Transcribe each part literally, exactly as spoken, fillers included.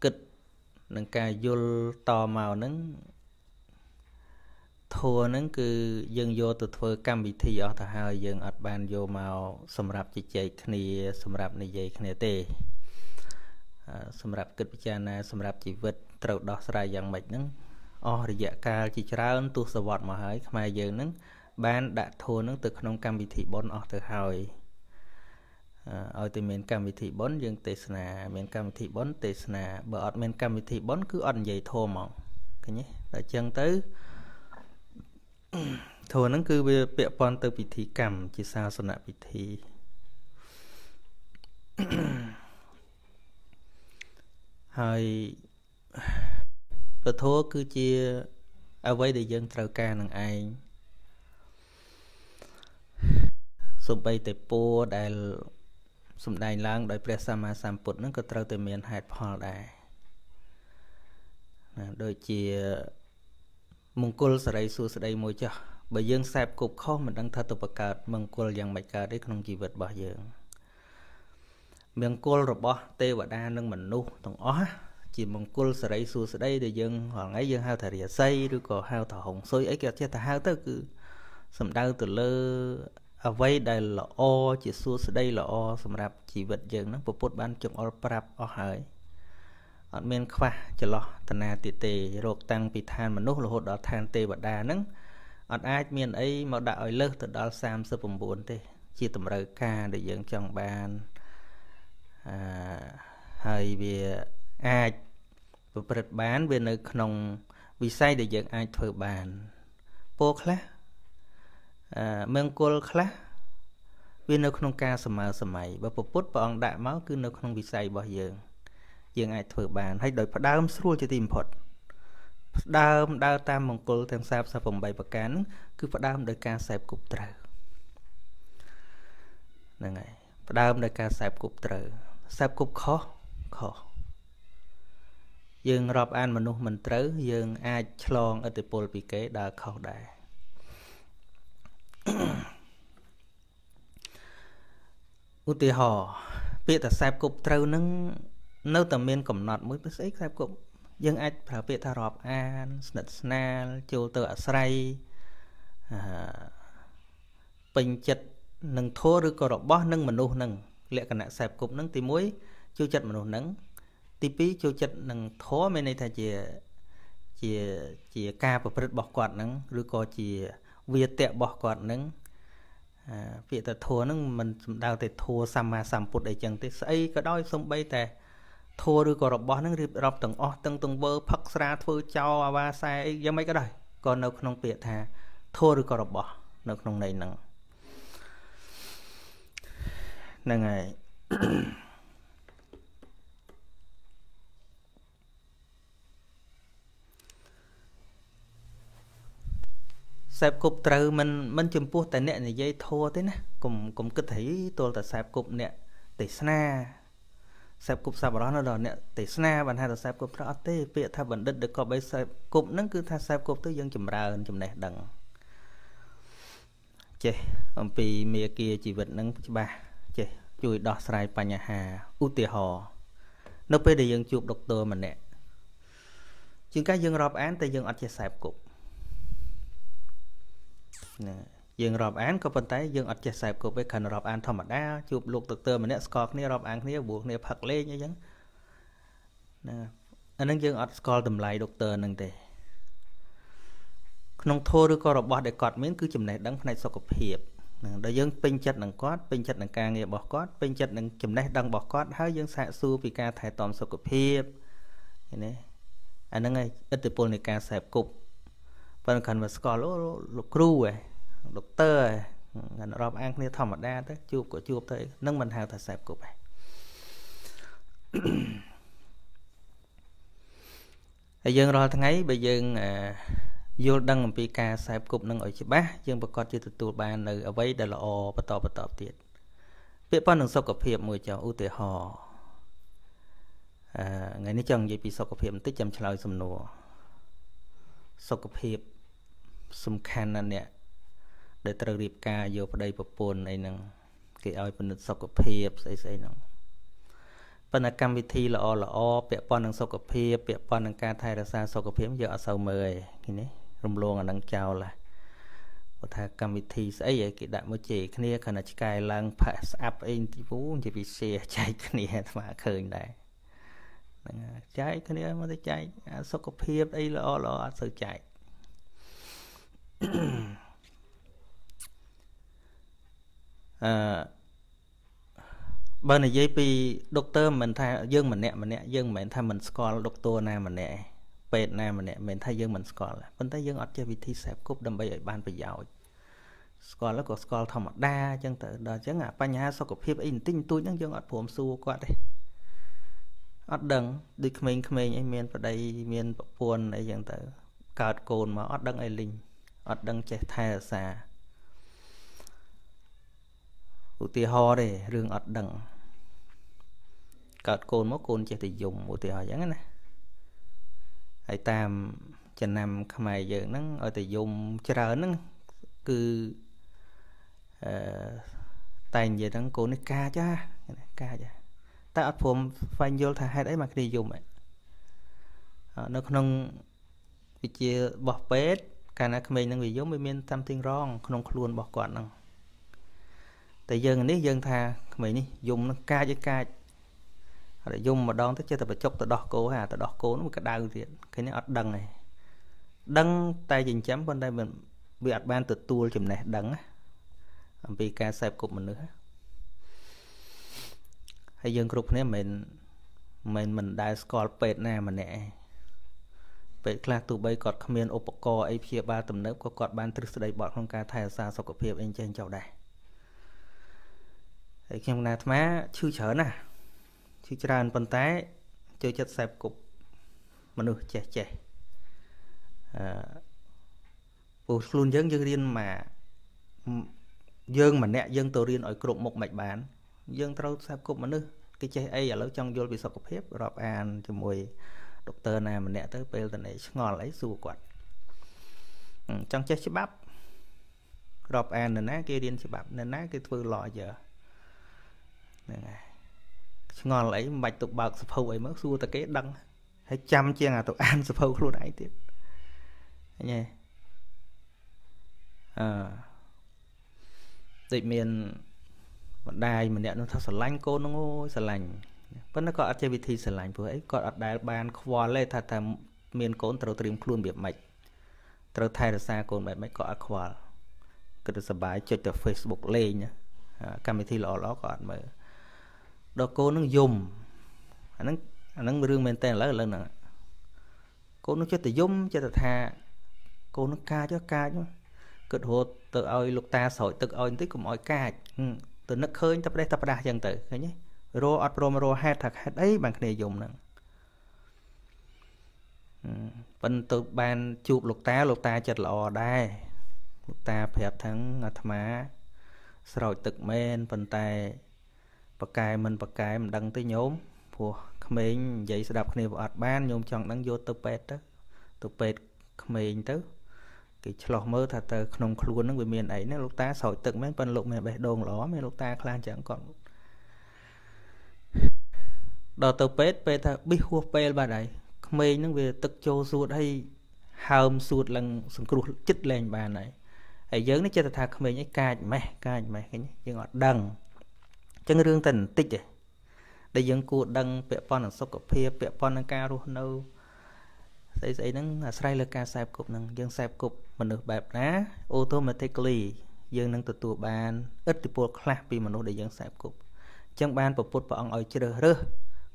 kịch nâng ca vô to màu nâng thua nâng cứ dân vô từ thua cam bị thi ở thà hai dân ở bàn vô màu sầm rạp chỉ chạy khni sầm rạp này chạy khni tê sầm rạp kịch bây giờ na sầm rạp chỉ vứt trâu đỏ sài dạng mệt nâng ở địa ca chỉ ra ấn tu sờ vọt mà hỏi mà giờ nâng ban đã thua nâng từ không cam bị thi bốn ở thà hai ở từ miền Cam Vị Thị bốn dương tây sna miền Cam Vị Thị bốn tây sna bờ ở miền Cam Vị Thị bốn cứ ăn dày thô mỏng cái nhé đã chân tới thô nó cứ bịa pon từ Vị Thị Cam chỉ sao sna Vị Thị hơi và thô cứ chia ở với đại dân trâu ca nằng ai số bay tới po đại sum đại lang đạiព្រះសម្មាសម្ពុទ្ធ នឹង ក៏ ត្រូវ តែ មាន ហេតុ ផល ដែរ ណា ដូច ជា មង្គល សិរី សួស្តី មួយ ចោះ បើ យើង ខ្សែបគប់ ខុស មិន ដឹង ថា ទៅ បង្កើត មង្គល យ៉ាង មិន កើត ទេ ក្នុង ជីវិត របស់ យើង មង្គល របស់ ទេវតា និង មនុស្ស ទាំង អស់ ជា មង្គល សិរី សួស្តី ដែល យើង រាល់ ថ្ងៃ យើង ហៅ ថា រាសី ឬ ក៏ ហៅ ថា ហុងស៊ុយ អី គេ អត់ ចេះ តែ ហៅ ទៅ គឺ សំដៅ ទៅ លើអ្វីដែលល្អជាសួស្តីល្អសម្រាប់ជីវិតយើងហ្នឹងពុទ្ធបានចង្អុលប្រាប់អស់ហើយអត់មានខ្វះចន្លោះតណាទីទេរកតាំងពីឋានមនុស្សរហូតដល់ឋានទេវតាហ្នឹងអត់អាចមានអីមកដាក់ឲ្យលើសទៅដល់សាមសិបប្រាំ៩ទេជាតម្រូវការដែលយើងចង់បានអឺហើយវាអាចប្រព្រឹត្តបានវានៅក្នុងវិស័យដែលយើងអាចធ្វើបានពោខ្លះមង្គលខ្លះវានៅក្នុងការសម័យសម័យបើពុទ្ធព្រះអង្គដាក់មកគឺនៅក្នុងវិស័យរបស់យើងយើងអាចធ្វើបានហើយដោយផ្ដើមស្រួលជាទីបំផុតផ្ដើមដើរតាមមង្គលទាំងសាមសិបប្រាំបីប្រការហ្នឹងគឺផ្ដើមដោយការសេពគប់ត្រូវហ្នឹងហើយផ្ដើមដោយការសេពគប់ត្រូវសេពគប់ខុសខុសយើងរាប់អានមនុស្សមិនត្រូវយើងអាចឆ្លងឥទ្ធិពលពីគេដើរខុសដែរឧទាហរណ៍ពាក្យថាខ្សែគប់ត្រូវនឹងនៅតែមានកំណត់មួយព្រោះស្អីខ្សែគប់យើងអាចប្រើពាក្យថារាប់អានស្និទ្ធស្នាលចូលទៅអាស្រ័យអឺពេញចិត្តនឹងធម៌ឬក៏របស់នឹងមនុស្សនឹងលក្ខណៈខ្សែគប់នឹងទីមួយចូលចិត្តមនុស្សនឹងទីពីរចូលចិត្តនឹងធម៌មានន័យថាជាជាជាការប្រព្រឹត្តរបស់គាត់នឹងឬក៏ជាវាតៈរបស់គាត់នឹងពាក្យតធัวនឹងមិនសំដៅតែធัวសម្មាសម្ពុទ្ធអីចឹងទេស្អីក៏ដោយសំបីតែធัวឬក៏របស់នឹងរៀបរាប់ទាំងអស់ទាំងទាំងវើផឹកស្រាធ្វើចោអាវ៉ាសែអីយ៉ាងម៉េចក៏ដោយក៏នៅក្នុងពាក្យថាធัวឬក៏របស់នៅក្នុងន័យហ្នឹងហ្នឹងហើយសែបគប់ត្រូវមិនមិនចំពោះតែអ្នកនិយាយធัวទេណាកុំកុំគិតថាទល់តែសែបគប់អ្នកទេសនាសែបគប់សប្បុរសនៅដល់អ្នកទេសនាបានហៅថាសែបគប់ត្រូវអត់ទេពាក្យថាបណ្ឌិតឬក៏បីសែបគប់ហ្នឹងគឺថាសែបគប់ទៅយើងចម្រើនចំណេះដឹងចេះអំពីមេគាជីវិតហ្នឹងច្បាស់ចេះជួយដោះស្រាយបញ្ហាឧទាហរណ៍នៅពេលដែលយើងជួបដុកទ័រម្នាក់ជាងកាយយើងរាប់អានតែយើងអត់ចេះសែបគប់ណាយើងរាប់អានក៏ប៉ុន្តែយើងអត់ចេះខ្សែគប់ទេគ្រាន់រាប់អានធម្មតាជួបលោកដុកទ័រម្នាក់ស្គាល់គ្នារាប់អានគ្នាបួសគ្នាផឹកលេងអីចឹងណាអានឹងយើងអត់ស្គាល់តម្លៃដុកទ័រនឹងទេក្នុងធម៌ឬក៏របស់ដែលគាត់មានគឺចំណេះដឹងផ្នែកសុខភាពណាដែលយើងពេញចិត្តនឹងគាត់ពេញចិត្តនឹងការងាររបស់គាត់ពេញចិត្តនឹងចំណេះដឹងរបស់គាត់ហើយយើងសាកសួរពីការថែទាំសុខភាពណាអានឹងឯងឥទ្ធិពលនៃការខ្សែគប់ប៉ុន្តែគាត់មកស្គាល់លោកគ្រូឯងដុកទ័រឯងរាប់អានគ្នាធម្មតាទៅជួបក៏ជួបទៅនឹងមិនហៅថាសែបគប់ឯង dương rồi thằng ấy bây dương vô đăng bị ca sai cục năng ở chị bá dương bà con chưa tụt tụt bàn ở ở đây là ồ bà tỏ bà tỏ tiệt biết bao đường sau cặp hiệp mùi chào ưu tề hò ngày nay chồng vậy bị sau cặp hiệp tích chăm trả lời sầm nùa sau cặp hiệp sầm khan anh nè để tờ điệp ca vô ở đây bà buồn này năng cái ao bên sau cặp hiệp say say năng phần cam vị thi là o là o bẹ pon năng sau cặp hiệp bẹ pon năng ca thay ra xa sau cặp hiệp giờ sau mười cái này rung luôn ở đằng chào là thà cam vị thi ấy vậy cái đại mới chỉ cái này khả năng cài lang pass up in thì vú chỉ bị xe chạy cái này mà khơi này chạy cái này mới chạy sau cặp hiệp ấy là o là o sự chạy bên này giấy pi doctor mình thay dương mình nè mình nè dương mình thay mình score doctor na mình nè pet na mình nè mình thay dương mình score là mình thấy dương ở chơi vị thi sẹp cúp đâm bay ở ban bây giờ score là có score thằng mặt đa chân tự đó chứ ngả pa nhà sau cục hiệp in tinh túi những dương ở phồm xu qua đây ở đằng đi khmeng khmeng ấy miền ở đây miền buồn ấy chân tự cọt cồn mà ở đằng ấy linh ở đằng chơi thay xa ủ tì ho đây rừng ở đằng cọt cồn móc cồn chơi thì dùng ủ tì ho giống này ai tam chân nằm không ai giờ nó ở tì dùng chờ nó cứ tay giờ nó cồn nó ca chứ ca chứ ta ở phồm phanh vô thà hai đấy mà đi dùng ấy nó không bị chia bỏ bét cả nó không mình nó bị giống bị miên tam thiên rong không luôn bỏ quạt năng tại dân này dân tha mình đi dùng nó ca với ca để dùng mà đón tới chơi tập chốc tới đọt cố hà tới đọt cố nó một cái đau thiệt cái này ở đằng này đằng tay dính chấm bên đây mình bị ạt ban từ tua chùm này đằng vì ca sẹp cục mình nữa hay dân group này mình mình mình đã score pet nè mình nè pet là tụi bay cọt comment opco apia ba tầm nấp có cọt ban từ đây bọn không ca thay xa sau cột hiệp anh trên chào đây em là má chưa chở nè chưa tràn bàn tay chơi chất sẹp cục mà được trẻ trẻ bột luôn dân dân riêng mà dân mà nè dân tổ riêng ở cụm một mạch bán dân trâu sẹp cục mà nữa cái chơi ấy ở lâu trong vô bị sọc cục hiếp rọp an cho mùi doctor này mà nè tới bây giờ này ngon lấy xua quạt trong chơi bắp rọp an là ná kia điên bắp nên ná cái phương lọ giờ ngon lấy mạch tục bạc sập hậu ấy mất xua ta kế đăng hay chăm chia ngà tụi ăn sập hậu luôn ấy tiếp nhé tụi miền đài mình đẹp nó thật sờ lanh cô nó ngồi sờ lành vẫn nó có chơi vị thi sờ lành vừa ấy còn ở đài bàn khoa lê thật thật miền cốn tàu tìm luôn biệt mạch tàu thay là xa còn mày mấy có khoa cứ được sờ bài chơi từ Facebook lên nhá cam vị thi lọ lọ còn mà đó cô nó dùng nó nó rương bên tên lấy lần nữa cô nó cho tự dùng cho tự tha cô nó ca cho ca chứ cực hồ tự ơi lục ta sỏi tự ơi tích của mọi ca từ nó khơi tập đây tập đa dân tự thế nhé rô ở rô rô hai thật hết ấy bằng này dùng nữa bên tự ban chụp lục ta lục ta chật lò đây lục ta phép thắng ngặt má sỏi tự men phần tay bà cài mình bà cài mình đăng tới nhóm phù mình dậy sẽ đọc này vào ban nhóm chọn đăng vô tập bệt đó tập bệt mình tới cái lọt mơ thật từ nông luôn nó người miền ấy nó lúc ta sỏi từng mấy phần lục mẹ bè đồn ló mấy lúc ta clan chẳng còn đò tập bệt bê thật biết hua bê bà đấy mình nó về tập châu ruột hay hàm ruột lần sừng cụt chích lên bà này ấy giới nó chơi thật thật mình ấy cài mẹ cài mẹ cái gì ngọt đằng chân rương tình tích vậy để dân cụ đăng bẹ pon ở sóc cặp hiệp bẹ pon đang ca luôn đâu xây xây nắng xây lơ ca sẹp cục nắng dân sẹp cục mình được bẹp ná automatically dân nắng tự tụ bàn ít thì buộc khác vì mình để dân sẹp cục trong bàn bộ phốt bọn ở chơi rơ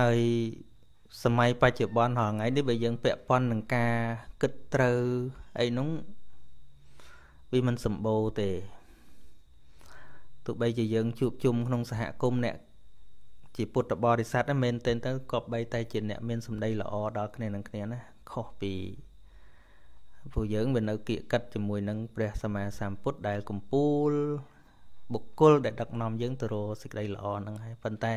ហើយសម័យបច្ចុប្បន្នហ្នឹងឯងនេះបើយើងពាក់ព័ន្ធនឹងការគិតត្រូវអីនោះវាមិនសម្បូរទេទោះបីជាយើងជួបជុំក្នុងសហគមន៍អ្នកជាពុទ្ធបរិស័ទហ្នឹងមែនទែនទៅក៏បីតែជាអ្នកមានសម្ដីល្អដល់គ្នានឹងគ្នាណាខុសពីពួកយើងវានៅគៀកកាត់ជាមួយនឹងព្រះសម្មាសម្ពុទ្ធដែលកំពូលបុគ្គលដែលដឹកនាំយើងទៅរកសេចក្តីល្អហ្នឹងហើយប៉ុន្តែ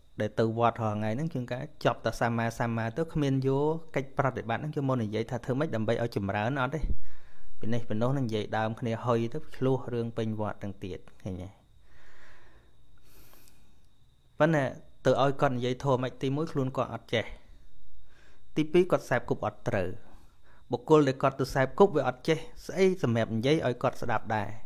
để từ vọt họ ngày nắng chừng cái chọc ta sa ma sa ma tới khmien vô cách prật để bạn nắng cho môn này vậy thà thưa mấy đầm bay ở chùm rán nó đấy bên này bên đó nắng vậy đào khmien hơi tới lúa riêng bên vọt từng tiệt thế nhỉ vấn này từ oi con vậy thôi mấy tí mũi luôn còn ọt chè tí pí còn sẹp cục ọt trừ bột côn để còn từ sẹp cục về ọt chè sấy sầm mẹp vậy oi còn sờ đạp đài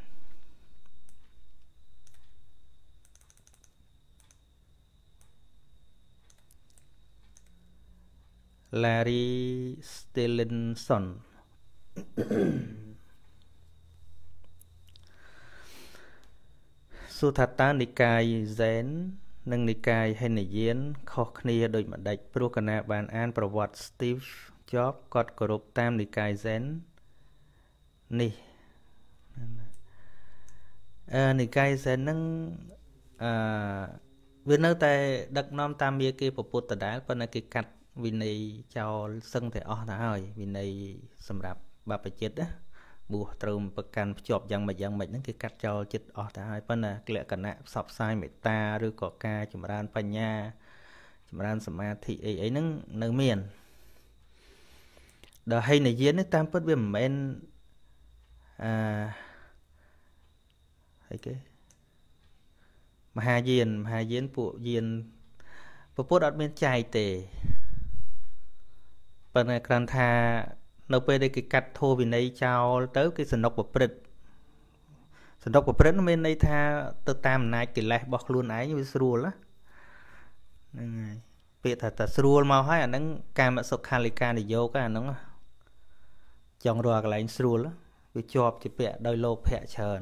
Larry Stevenson សុថាតានិកាយ Zen និងនិកាយ Hennesian ខុសគ្នាដោយម្ដេចព្រោះកណាបានអានប្រវត្តិ Steve Jobs គាត់គោរពតាមនិកាយ Zen នេះអឺនិកាយ Zen នឹងអឺវានៅតែដឹកនាំតាមមាគេពុទ្ធដាលប៉ុន្តែគេកាត់วินัยเจ้าซึ่งแต่ออกได้วินัยสำหรับบาปจิตนะบวชตรมประกันจบยังไม่ยังไม่นั่นคือการเจ้าจิตออกได้เพราะน่ะเกลือกันนะสับสายเมตตาหรือก่อการจุมรานปัญญาจุมรานสมาธิไอ้ไอ้นั่งนั่งเมียนเดี๋ยวให้ในเย็นนี่ตามเพื่อนเป็นเหมือนอ่าไอ้เก๋มหาเย็นมหาเย็นปุเย็นประพุทธอดเป็นใจเตะปัญหาการทาเราไปได้กิจกัดโทวินัยเจ้าเต้ากิจสนกประพฤติสนกประพฤติไม่ในทาตัวตามนายกิจแหลกบอกลุนไอ้ยังวิสรูละนั่นไงเปิดแต่แต่สรูมาให้อันนั้นการมาสกคาลิกาในโยก็อันนั้นจองรออะไรสรูละวิจอบจะเปะโดยโลภะเชิญ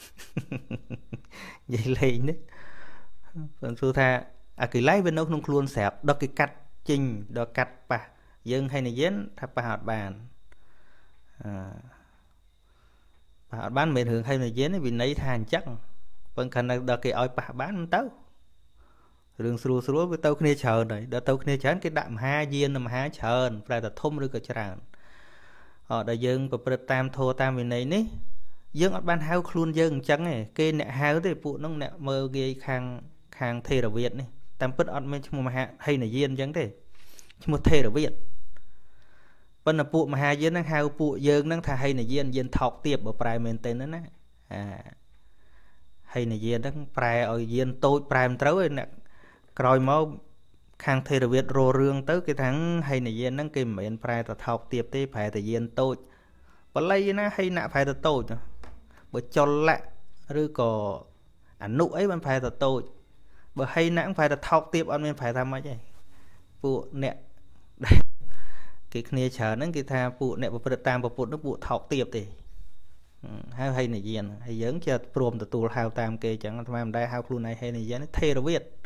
vậy lấy đấy phần số tha à cái lấy bên đâu không luôn sẹp đó cái cắt chình đó cắt bà dương hay này dén thà bà hạt bàn à bà hạt bán bình thường hay này dén vì lấy than chắc phần cần là đó cái oi bà bán tao đường sưu sưu với tao kia chờ này đó tao kia chán cái đạm ha dien nằm há chờ phải là thôm được cái chả họ đã dương và bật tam thô tam vì này ní dương ở ban hao khuôn dương chẳng này kê nẹt hao thì phụ nông nẹt mơ gây khang khang thê là việt này tam put ăn mấy chum mà hay là yên chẳng thế chum thề được biết bên là phụ mà hai yên đang hai phụ dương đang thà hay là yên yên thọc tiệp ở prime tên đó nè hay là yên đang prime ở yên tôi prime tới nè rồi máu khang thề được biết rồ rương tới cái tháng hay là yên đang kìm mà yên prime ta thọc tiệp thế phải thì yên tôi và lấy nó hay nạ phải là tôi bởi cho lại rồi có ảnh nụ ấy bên phải là tôi bởi hay nạ cũng phải là thọc tiếp anh bên phải làm vậy phụ nè cái này chờ nó cái thà phụ nè và tam và phụ nó phụ thọc tiếp thì hay hay này gì hay giống cho prom từ tù hào tam kê chẳng tham đây hào luôn này hay này nó thề được biết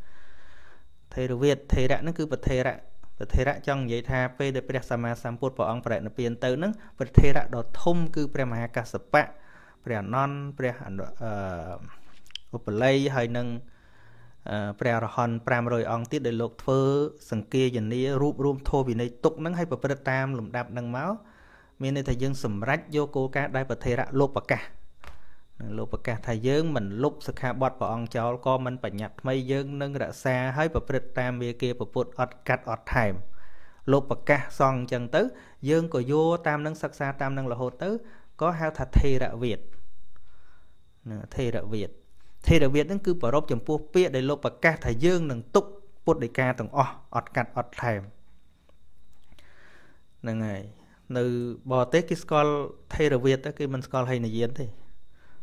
thề được biết thề đã nó cứ bật thề đã bật thề đã trong vậy thà p để p sama samput vào ông phải là tiền tới nó bật thề đã đọt thông cứ p mà cả sập bạ pre non pre upplay hay nâng pre hòn pram rồi on tiết để lột phơ sừng kia dần đi rụp rụm thô vì này tục nâng hay bật tam lùm đạp nâng máu mình này thầy dương sầm rách vô cô cá đại bật thề ra lột bạc cả lột bạc cả thầy dương mình lột sực hạ bọt vào on cháu con mình phải nhặt mây dương nâng ra xa hay bật tam về kia bật bột ọt cắt ọt thèm lột bạc cả xong chân tứ dương của vô tam nâng sắc xa tam nâng là hồ tứ có hao thật thề ra việt thề ra việt thề ra việt nó cứ bảo rộp chấm pua pia để lột bạc ca thầy dương nâng túc put để ca tầng o ọt cặt ọt thèm nâng này nừ bò tết cái school thề ra việt đó cái mình school hay là diễn thế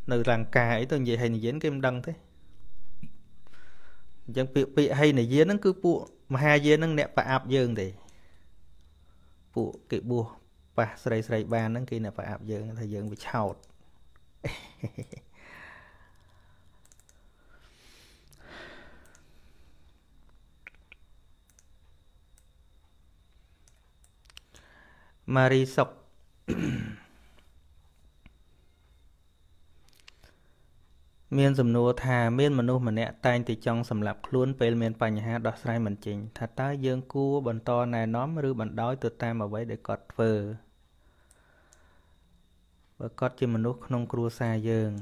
nừ làng cà ấy tôi gì hay là diễn cái mình đăng thế chẳng pịa pịa hay là diễn nó cứ pua mà hai diễn nó nẹp và áp dương thì pua kỵ bua và sợi sợi bàn nó kia là phải áp dương thời dương bị chảo Mary sọc miên dùm nô thà miên mà nô mà nẹ tay thì trong sầm lạp luôn về miên bành ha đọt sai mình chỉnh thật ta dương cua bần to này nóm rư bần đói từ ta mà vậy để cọt vờ và cọt chỉ mình nô không cua xa dương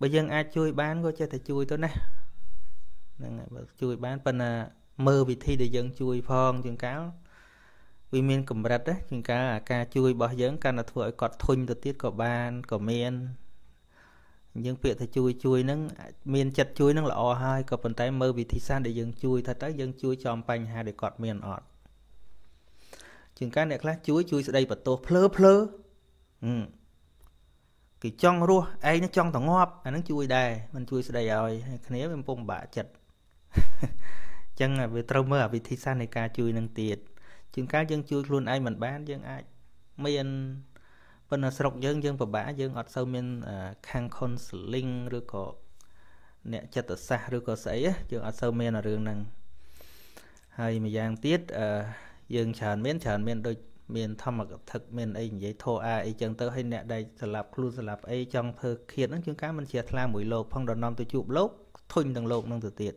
bây giờ ai chui bán có chơi thì chui tôi nè chui bán bên à mơ vị thi để dân chui phong chuyện cáo vì miên cầm rạch đấy chuyện cá là ca chui bỏ dưỡng ca là thổi cọt thun từ tiết cọ ban cọ miên dương việc thì chui chui nắng miền chặt chui nắng là o hai còn bàn tay mơ vì thị xa để dân chui thật tới dân chui chòm pành hai để cọt miền ọt chừng cái này khác chui chui ở đây bật tô phơ phơ ừ kỳ trong rua ai nó trong thằng ngọp anh nó chui đây mình chui ở đây rồi nếu mình bông bả chặt chẳng là về trâu mơ vì thị xa này ca chui nâng tiệt chừng cái dân chui luôn ai mình bán dân ai miền phần sọc dương dương và bã dương ở sau miền khang con sling rồi có nẹt chặt ở xa rồi có sấy dương ở sau miền là đường năng hay mà giang tiết dương tràn miền tràn miền đôi miền thăm mà gặp thực miền ấy vậy thôi ai chẳng tới hay nẹt đây sờ lạp luôn sờ lạp ấy trong thời khiết những chuyện cá mình chia la mũi lột phong đòn năm tôi chụp lốc thun từng lột năng từ tiệt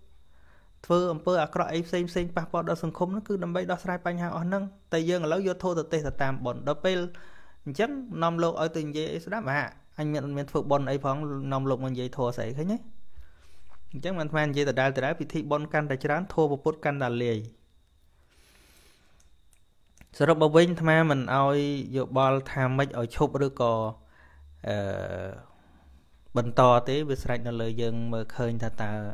phơ ông phơ à cọ ấy xem xem bà vợ đọt sừng khom nó cứ đầm bậy đọt xài bánh hàng ở nâng tây dương là vô thôi tê tam bón đọt chắc năm lô ở từng dây đáp mà anh miền miền phượng bồn ấy phóng năm lô mình dây thua sấy thế nhé chắc mình phan dây từ đây từ đấy bị thị bồn can đại chán thua một phút can là lề sau đó bảo vinh tham mình oi dụ ball tham mấy ở chụp được cò bần to tới với sạch nó lời dừng mà khơi thật ta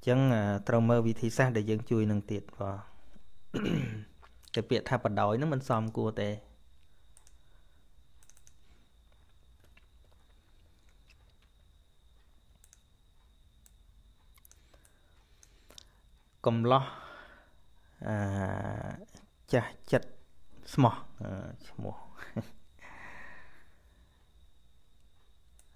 Chẳng trâu mơ vì thị xác để dân chui nâng tiệt vào cái biệt tháp bật đói nó mình xòm cua tệ. Cầm lo à, chà chật smò smò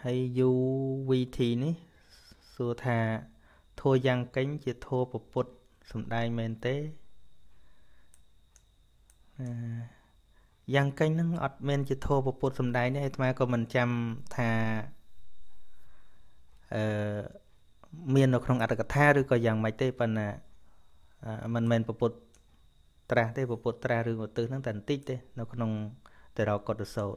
hay du vi thi ní xưa thà thua giang cánh chỉ thua bột bột sầm đai men tế à, giang cánh nó ọt men chỉ thua bột bột sầm đai đấy mà còn mình chăm thà ờ, miền nó không ăn được tha rồi còn giang máy tế phần à, à mình men bột bột tra tế bột bột tra rồi một từ nó tận tích đấy nó không từ đó còn được sầu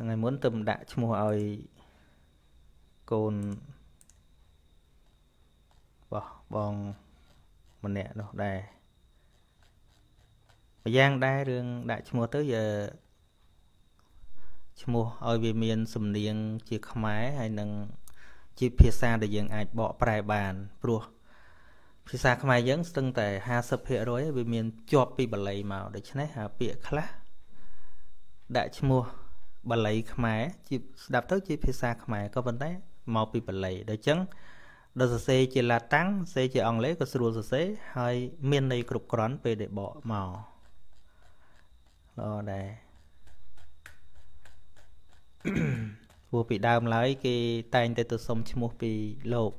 ngày muốn tầm đại cho mùa ơi cồn bỏ bong mình nè đâu đây giang đây đường đại cho mùa tới giờ cho mùa ơi về miền sầm niên chỉ không máy hay nâng chỉ phía xa để dừng ai bỏ bài bàn rùa phía xa không ai dẫn từng tại hai sập hệ đối về miền chọp bị bật lấy màu để cho nấy hà bịa khá đại cho mùa bà lấy khmer chỉ đạp tới chỉ phía xa khmer có vấn đề màu bị bà lấy để chấn đợt xe chỉ là tăng xe chỉ ăn lấy có sưu xe hay miền này cục rắn về để bỏ màu rồi đây vừa bị đam lấy cái tay tay tôi xong chỉ một bị lột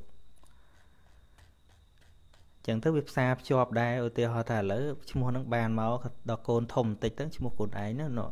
chẳng tới việc xa cho học đây ở tiêu họ thả lỡ chỉ một năng bàn máu đào cồn thùng tịch tới chỉ một cồn ấy nữa nọ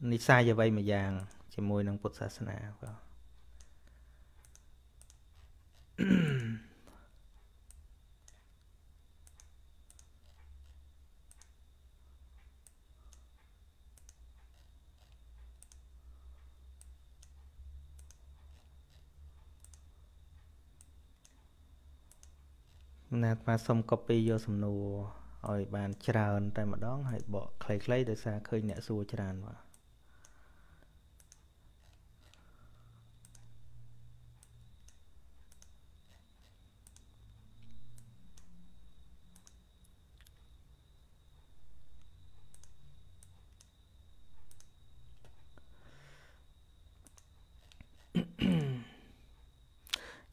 ni sai giờ vậy mà vàng chỉ môi năng Phật xa sân à nạt mà xong copy vô xong nô rồi bàn tràn tại mà đón hãy bỏ khay khay để xa khơi nhẹ xua tràn vào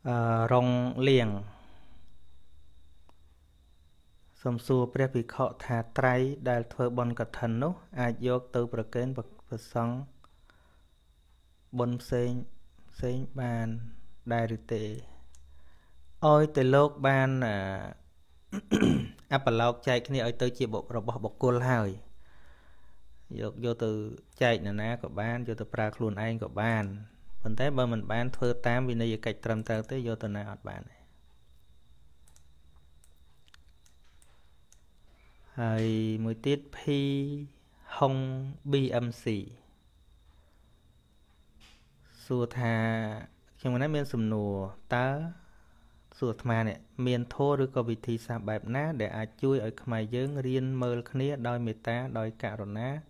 Uh, rong liền Some so preppy caught had tried, dial twelve bon catano, at York to proclaim the song Bon Saint Saint Ban Diarity. Oi the log ban apple log chạy near to chip of Bob Cole Howie. York go to chạy the neck of ban, go to Prague Loon Ang of ban. When they bum ban twelve time, we know you catch tram thirty, you're the night ban. Hai mười tiết phi hông bi âm xì xua thà khi mà nói miên sùm nùa tớ xua thà nè miên thô rư có vị thị xa bạp ná để ai chui ở khmai dưỡng riêng mơ khné đôi mê ta đôi cả rồi ná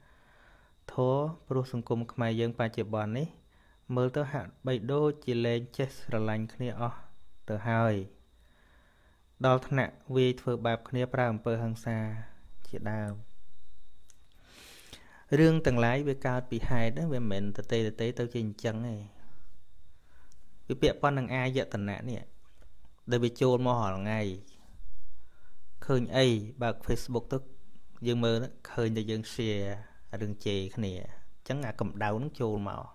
thô bố xung cung khmai dưỡng ba chế bọn ní mơ tớ hạt bày đô chỉ lên chết rà lành khné ơ tớ hơi đó thằng nạ vì thơ bạp khné pra mpơ hăng xa chị đào rương tầng lái với cao bị hai đó về mình từ tê từ tê tao trên chân này cái bẹp con thằng ai vậy tần nạn nè để bị trôn mò hỏi ngày khơi ai bạc Facebook tức dương mơ đó khơi là dương share ở đường chè cái nè chẳng ngà cầm đầu nó trôn mò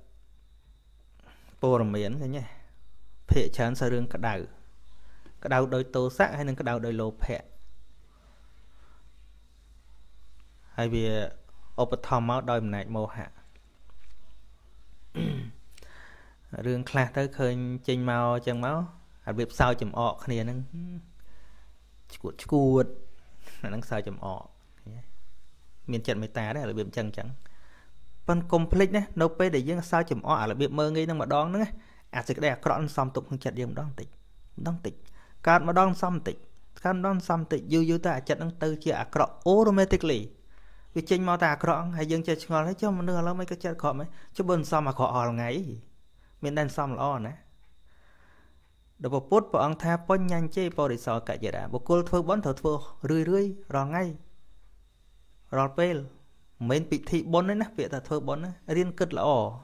bồ làm miến thế nhé phệ chán sa rương cái đầu cái đầu đôi tô xạ hay là cái đầu đôi lô phệ hay vì ôptom máu đôi này mô hạ rương khla tới khơi chênh màu chân máu hạt bếp sao chùm ọ khá nè nâng chuột chuột nâng sao chùm ọ miền trận mấy tá đấy là bếp chân chẳng phần complete nè nấu bê để dương sao chùm ọ là bếp mơ nghi nâng mà đón nữa à sẽ cái đẹp cọt xong tục không chặt dương đón tịch đón tịch cát mà đón xong tịch cát đón xong tịch dư dư ta chặt nâng tư chia cọt automatically vì chênh màu ta cọt hay dương chơi ngon hết cho mà nửa lâu mấy cái chặt cọt mấy cho bên xong mà cọt hòn ngày miền đan xong là o nè, đập vào post vào ăn thà pon nhanh chế vào để sờ cả giờ đã, bọc cột phơi bón thở phơi rưỡi rưỡi rò ngay, rò pel, mình bị thị bón đấy nè, bị thở phơi bón đấy, riêng cất là o,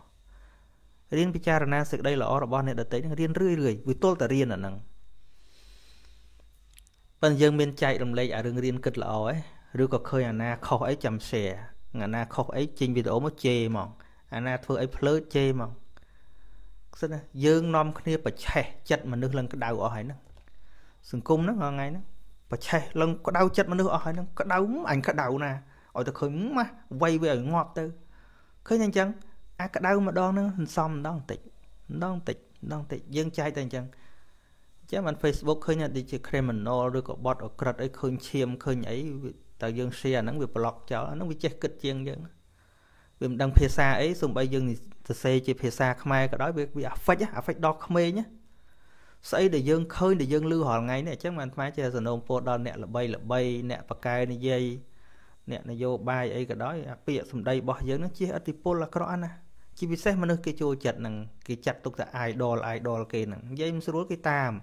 riêng bây giờ là sự đây là o là bón này đã tới riêng rưỡi rưỡi, vì tôi là riêng là nằng, bây giờ miền chạy làm lấy ở đường riêng cất là o ấy, rưỡi có khơi na khâu ấy chầm xè, ngà na khâu ấy trình video mới chê mỏng, na phơi ấy phơi chê mỏng. Dương nom kia bà chè chặt mà nước lần cái đau ở hải nó sừng cung nó ngon ngay nó bà chè lần có đau chặt mà nước ở hải nó có đau ảnh có đau nè ở từ khởi mà quay về ngọt từ khởi nhanh chân à cái đau mà đo nó xong đo tịch đo tịch đo tịch dương trai tay chân chứ bạn Facebook khởi nhận thì chỉ criminal rồi có bot ở cật ấy khởi chiêm khởi ấy tại dương share nó bị block cho nó bị chết kịch chiên dương vì đăng phía xa ấy xong bây giờ thì xe chỉ phía xa khmer cái đó việc bị áp phách á áp phách đo khmer nhá xây để dương khơi để dương lưu hỏi ngay này chắc mà khmer chơi sân ông po đo nè là bay là bay nè và cài này dây nè là vô bay ấy cái đó bây giờ xong đây bỏ dương nó chia atipol là cái nè chỉ vì xe mà nó cái chỗ chặt nằng cái chặt tục là idol idol kia nằng dây số cái tam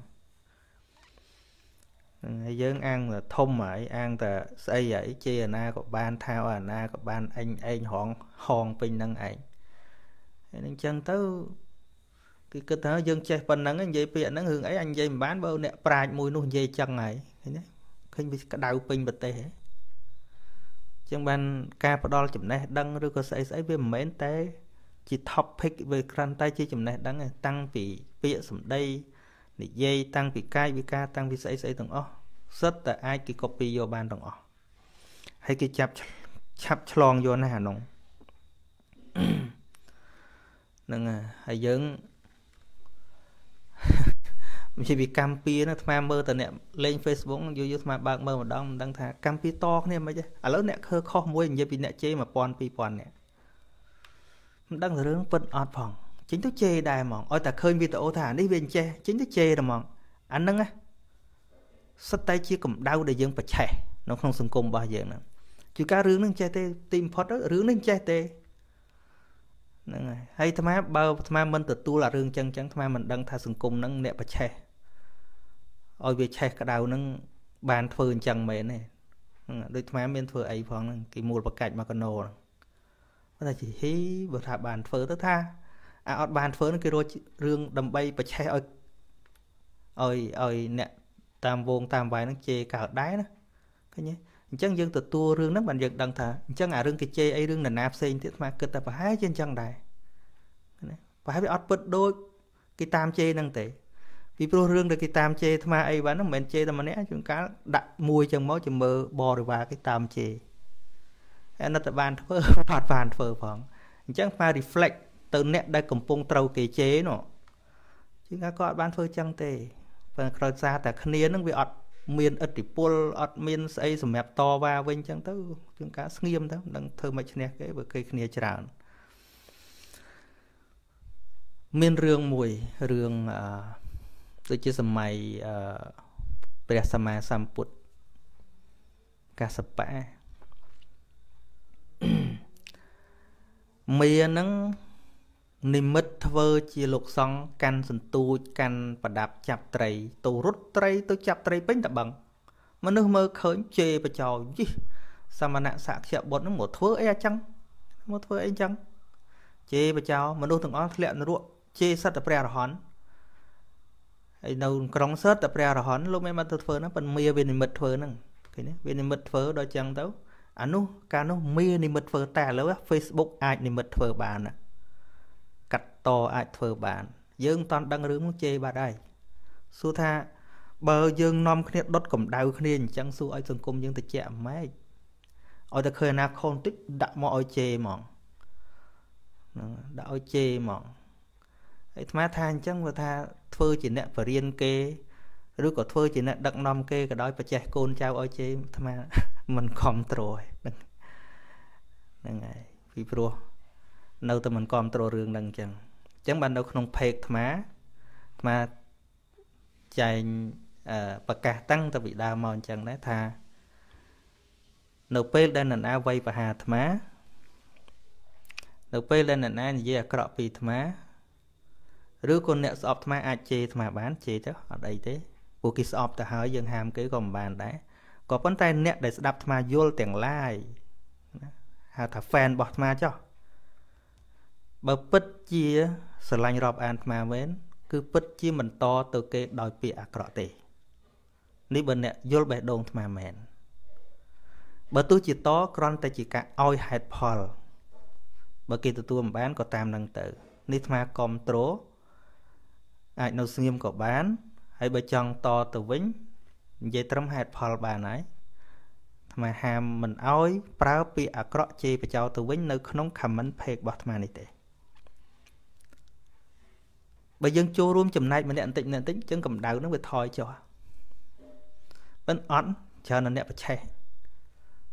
dương ăn là thông mà ấy ăn là xây ấy chia na của ban thao à na của ban anh anh hòn hòn pin năng ảnh nên chân tới cái cơ thể dân chơi phần năng anh dây biển nó hưởng ấy anh dây bán bao nè prai mùi nó dây chân này khi bị cái đầu pin bật tê chân ban ca đo chấm này đăng rồi có xây xây về mấy té chỉ topic về khăn tay chỉ chấm này đăng này tăng vì biển sầm đây để dây tăng vì cai vì ca tăng vì xây xây tầng ó rất là ai cái copy vô ban tầng ó hay cái chạp chạp chlong vô na hà nông nâng à hay dưng chỉ vì campi nó tham mơ từ nè lên Facebook vô vô tham bạc mơ mà đăng đăng thà campi to nè mấy chứ à lớn nè khơi kho muối như bị nè chê mà pon pi pon nè đăng thử nó vẫn ọt phòng chính thức chê đài mỏng ôi ta khơi video thả đi bên che chính thức chê rồi mỏng anh nâng á Sách tay chia cầm đau để dân phải chạy. Nó không xung công bao giờ nữa. Chứ cá rướng nâng chạy tê, tìm phót đó, rướng nâng chạy tê. Hay thầm á, bao thầm á mình tự tu là rương chân chẳng thầm á mình đang thả xung công nâng nẹ phải chạy. Ôi về chạy cả đau nâng bàn phơi chân mẹ này. Đôi thầm á mình phơi ấy phong nâng, cái mùa bạc cạch mà còn nồ nâng. Nó chỉ hí bởi thả bàn phơi tất tha. À ọt bàn phơi nâng cái rương đầm bay phải chạy ôi. Ôi, ôi nẹ. Tam vôn tam vài nó chê cả đáy nó cái nhé chẳng dân từ tua rương nó bằng dân đằng thà chẳng à rương cái chê ấy rương là nạp xên thiết mà cứ ta phải hái trên chân đài phải bị ót bớt đôi cái tam chê năng tệ vì pro rương được cái tam chê tham ai bán nó mền chê ta mà né chúng cá đặt mùi chân máu chừng mơ bò được vào cái tam chê nó ta bàn phơ phạt bàn phơ phẳng chẳng phải reflect từ nét đây cầm pung trâu cái chế nó chứ cá có bán phơ chân tệ và khởi ra tại khăn yên nó bị ọt miên ớt thì pull ọt miên xây rồi mẹp to vào bên chẳng tới chúng cá nghiêm đó đang thơ mạch nè cái bờ cây khăn yên tràn miên rương mùi rương từ chiếc sầm mày bè sầm mày sầm put cá sập bã miên nắng niệm mật thơ chia lục song can sần tu can và đạp chạp trầy tu rút trầy tu chạp trầy bến đạp bằng mà nước mơ khởi chê và trò gì sao mà nạn sạc chẹo bọn nó một thưa e chăng một thưa e chăng chê và trò mà đôi thằng ó lẹn nó ruộng chê sát đạp ra hòn ấy đâu còng sát đạp ra hòn lúc em mà thưa phơ nó phần mía bên niệm mật phơ nè cái này bên niệm mật phơ đôi chăng đâu anh nu can nó mía niệm mật phơ ta lâu Facebook ai niệm mật phơ bàn to ai phở bản dương toàn đăng rướng chê bà đây su tha bờ dương nom khét đốt cẩm đau khét chẳng su ai sừng cung dương tự chạm máy ôi ta khơi na khôn tích đã mọi chê mỏng đã chê mỏng ấy má than chẳng vừa tha phơi chỉ nẹt và riêng kê rồi có phơi chỉ nẹt đặng nom kê cái đói và chè côn trao ôi chê mà mình còn rồi đừng ngày vì pro nấu tụi mình còn trò rương đằng chẳng chẳng ban đầu không phê má mà chạy và cả tăng ta bị đau mòn chẳng đấy tha nấu phê lên là na vay và hà má nấu phê lên là na gì à cọ pì má rứa con nẹt sọp má ai chê mà bán chê đó ở đây thế buổi kia sọp ta hỏi dân hàm cái gồm bàn đấy có vấn tay nẹt để đập mà vô tiền lai hà thà fan bọt má cho bà bích chia sờ lanh rộp an mà mến cứ bích chia mình to từ cái đòi bị ạc rõ tì ní bên nè vô bè đồn mà mến bà tôi chỉ to con ta chỉ cả oi hạt phòl bà kia tụi tôi bán có tam năng tự ní mà còn trố ai nấu nghiêm có bán hay bà chồng to từ vĩnh dây trống hạt phòl bà này mà hàm mình oi prao bị ạc rõ chê bà cháu từ vĩnh nơi không khám mến phê bọt mà này tệ bây giờ cho rôm chầm này mà nẹn tịnh nẹn tịnh chân cầm đào nó bị thòi cho vẫn ẩn chờ nó nẹn phải chạy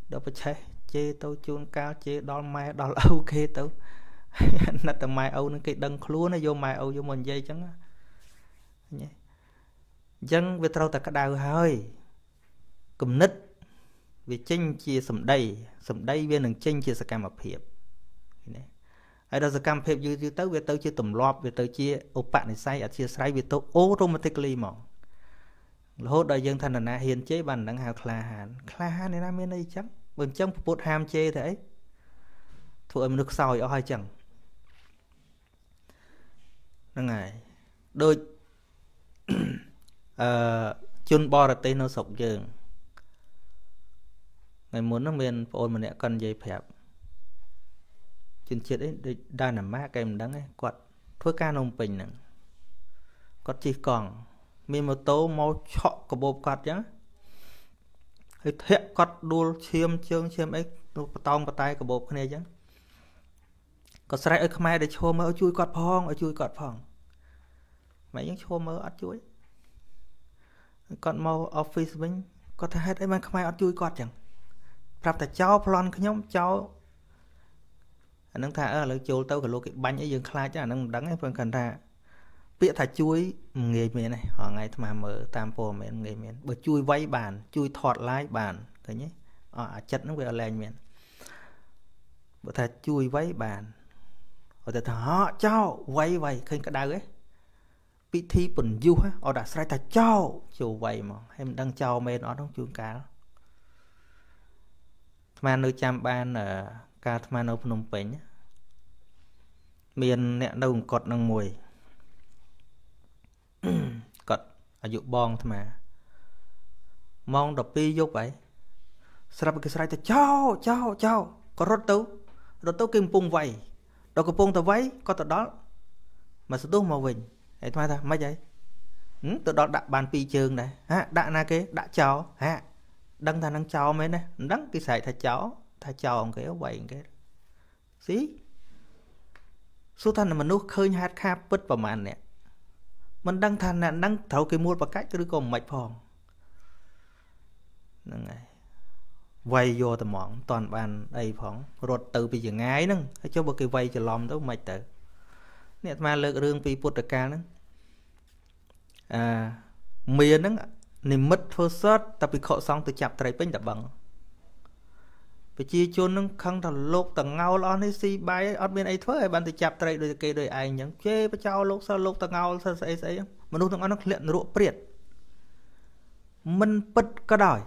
đâu phải chạy chê tao chuông cao chê đo mai đo lâu kê tao nãy tao mai âu nó cái đằng lúa nó vô mai âu vô mình dây chẳng nhé dân về tao ta cái đào hơi cầm nít về chinh chia sầm đầy sầm đầy về đằng chinh chia sạc cam hợp hiệp ở đó sẽ cam phép dưới tới về tới chia tùm lọp về tới chia ốp bạn này sai ở chia sai về tới automatically mà hốt đời dân thành là hiền chế bàn đang hào khla hàn khla hàn này nam bên đây chắc bên trong bột ham chế thế thôi em được soi ở hai chẳng năng này đôi chun bo là tên nó sọc dường ngày muốn nó bên ôn mình lại cần dây phép chuyện đấy đa nằm má kèm đắng ấy quạt thuốc ca nông bình nè quạt chỉ còn mình một tố mau chọn của bộ quạt nhá thì thiện quạt đua chiêm chương chiêm ấy tông vào tay của bộ cái này chứ có sai ấy không ai để cho mỡ chui quạt phong ở chui quạt phòng mấy những cho mỡ ăn chuối còn mau office mình có thể hết ấy mà không ai ăn chui quạt chẳng gặp tại cháu plon cái nhóm cháu anh đang thả ở lối châu tàu cái lô cái bánh ấy dừng khai chắc anh đang đắng ấy phần cần ra Biết thà chui nghề miền này họ ngày mà mở tam pô miền nghề miền bởi chui vay bàn chui thọt lái bàn thế nhé à chặt nó về ở lên miền bởi thà chui vay bàn ở đây họ cho vay vay khi cả đời ấy bị thi bẩn du ha họ đã sai thà cho chiều vay mà em đang cho miền nó trong chuồng cá mà nơi chăm ban ở cá mà nó phun bén miền nẹn đâu cọt nằng mùi cật ở dụ bong thôi mà mong đập pi vô vậy sao cái sai cho cháu cháu cháu có rốt tú rốt tú kim pung vậy đâu có pung tờ váy có tờ đó mà sao tú màu vinh ấy thôi ta mấy vậy ừ, tờ đó đặt bàn pi trường này ha đặt na cái đặt cháu ha đăng thằng đăng cháu mấy này đăng cái sai thà cháu thà cháu ông cái vậy cái xí số thằng là mình nuốt khơi hạt khap bứt vào màn nè mình đang thàn nạn đang thấu cái mua và cách cái đứa con mạch phòng vay vô tầm mỏng toàn bàn đầy phóng rột từ bây giờ ngái nâng cho một cái vay cho lòng đó mạch tử nè mà lỡ rương vì bột ca nâng à miền nâng nìm mất phơ sớt tập bị khổ xong từ chạp thầy bênh đập bằng vì chi chôn nâng khăn thằng lột tầng ngao lo hay si bay ở bên ấy thôi bạn thì chạp tay đôi kê đôi ai nhắn chê với cháu lột sao lột tầng ngao sao ấy ấy mà lúc thằng nó luyện rộ priệt mình bật có đòi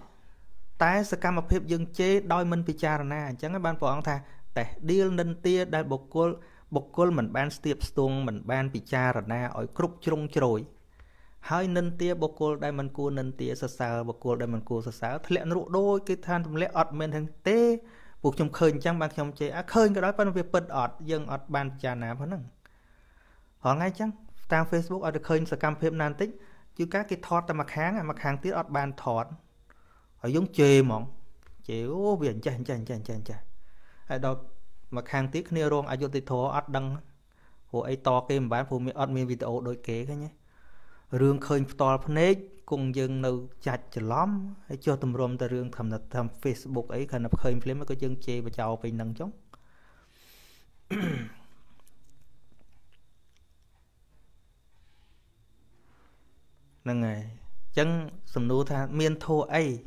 tái sẽ cam một phép dân chế đôi mình bị cha na chẳng cái ban phò ông thà để đi lên tia đại bộc cô bộc cô mình ban tiệp xuống mình ban bị cha na ở cục trung rồi hai nâng tia bộc cô đại mình cô nâng tia sờ sờ bộc cô đại mình cô sờ sờ luyện rộ đôi cái than thầm lẽ ọt mình thằng tê buộc trong khơi chẳng bằng trong chế à khơi cái đó phân việc bật ọt dân ọt ban cha na phải không họ ngay chăng trang Facebook ở được khơi sờ cam phép nan tích chứ các cái thọt ta mặc hàng à mặc hàng tiết ọt ban thọt ở giống chê mỏng chê ô biển chèn chèn chèn chèn chèn ở đó mặc hàng tiết kia luôn ai vô thì thọ ọt đăng hồ ấy to cái mà bán phụ mi ọt mi video đôi kế cái nhé rương khơi to phết cùng dân đâu chặt lắm hay cho tùm rôm ta rương thầm thầm Facebook ấy khả năng khơi phim mới có dân chê và chào bình năng chống năng này chẳng sầm nô tha miên thô ấy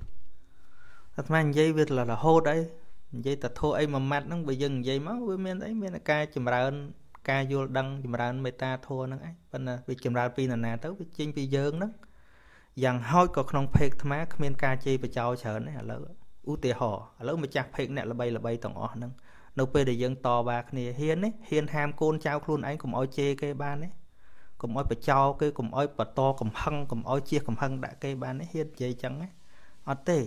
thật mang dây việt là là hô đấy dây ta thô ấy mà mát nó bị dừng dây máu với miên ấy miên là ca chìm ra ơn ca vô đăng chìm ra ơn meta thô năng ấy bên là bị chìm ra pin là nà tới bị chim bị dơn đó rằng hôi còn không phê tham á miên ca chi và chào chờ này lỡ ưu tì họ lỡ mà chặt phê này là bay là bay tổng ọ năng nô pê để dân to bạc này hiên ấy hiên ham côn trao luôn anh cũng oi chê cái ban ấy cùng oi bà chào cái cùng oi bà to cùng hăng cùng oi chia cùng hăng đã cây ban ấy hiên dây trắng ấy ở tê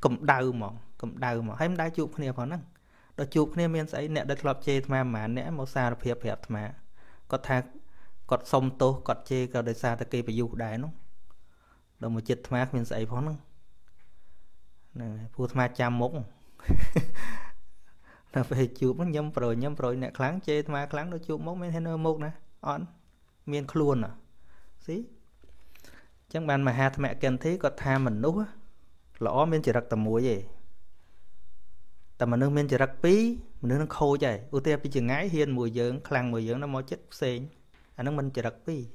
cầm đầu mà cầm đầu mà hay đai chụp cái này vào năng đó chụp cái này miền ấy nện đặt lọp chê tham mà nện màu xa là phẹp phẹp tham có thạc có sông tô có chê có đời xa ta kia phải dù đại nó đâu mà chết mát mình dậy phóng nè phu tham chăm mốc là phải chụp nó nhâm rồi nhâm rồi nè kháng chê tham kháng nó chụp mốc mấy thế nơi mốc nè on miền luôn à xí chẳng bàn mà hạt mẹ cần thế có tham mình nút á lõ miền chỉ đặt tầm muối gì tầm mình nước miền chỉ đặt pí mình nước nó khô chảy ưu tiên pí chừng ngái hiên mùi dưỡng khang mùi dưỡng nó mò chết xén anh nó mình chỉ đặt pí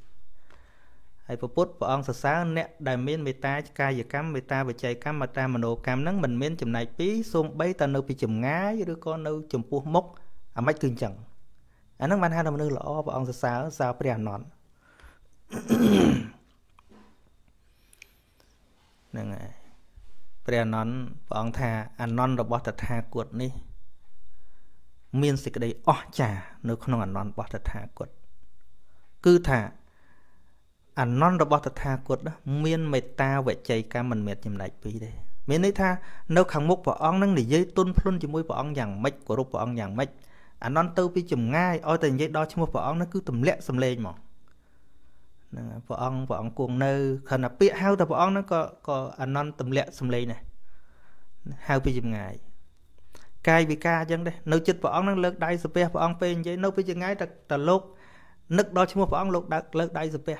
hay phổ bút phổ ông sờ sá nè đại miên mê ta cai giờ cam mê ta về chạy cam mà ta mà nổ cam nắng mình miên chùm này pí xôm bấy ta nâu pí chùm ngá với đứa con nâu chùm pu mốc à mấy cưng chẳng anh nắng ban hai đồng nâu lọ phổ ông sờ sá sao phải đèn nón này này phải nón phổ ông thà anh nón là bọt thật thà cuột ní miên xịt đây ó chà nâu không nón nón bọt thật thà cuột cứ thà anh non robot tha cột đó miên mệt ta vậy chạy ca mình mệt chìm lại pí đây miên đấy tha nấu khang mốc vợ ông nâng để dây tôn phun chìm mũi vợ ông dạng mệt của rục vợ ông dạng mệt anh non tâu pí chìm ngay ôi tình dây đo chìm mũi vợ ông nó cứ tầm lẹ sầm lên mỏng Phở ông, phở ông cuồng nơ khẩn là bịa hao ta phở ông nó có có anh non tầm lẹ xâm lây này hao bây giờ ngày cai bị ca chẳng đây nấu chít phở ông nó lợt đai súp phở ông phê như vậy nấu bây giờ ngay ta ta lột nước đó chứ mua phở ông lột đặt lợt đai súp phở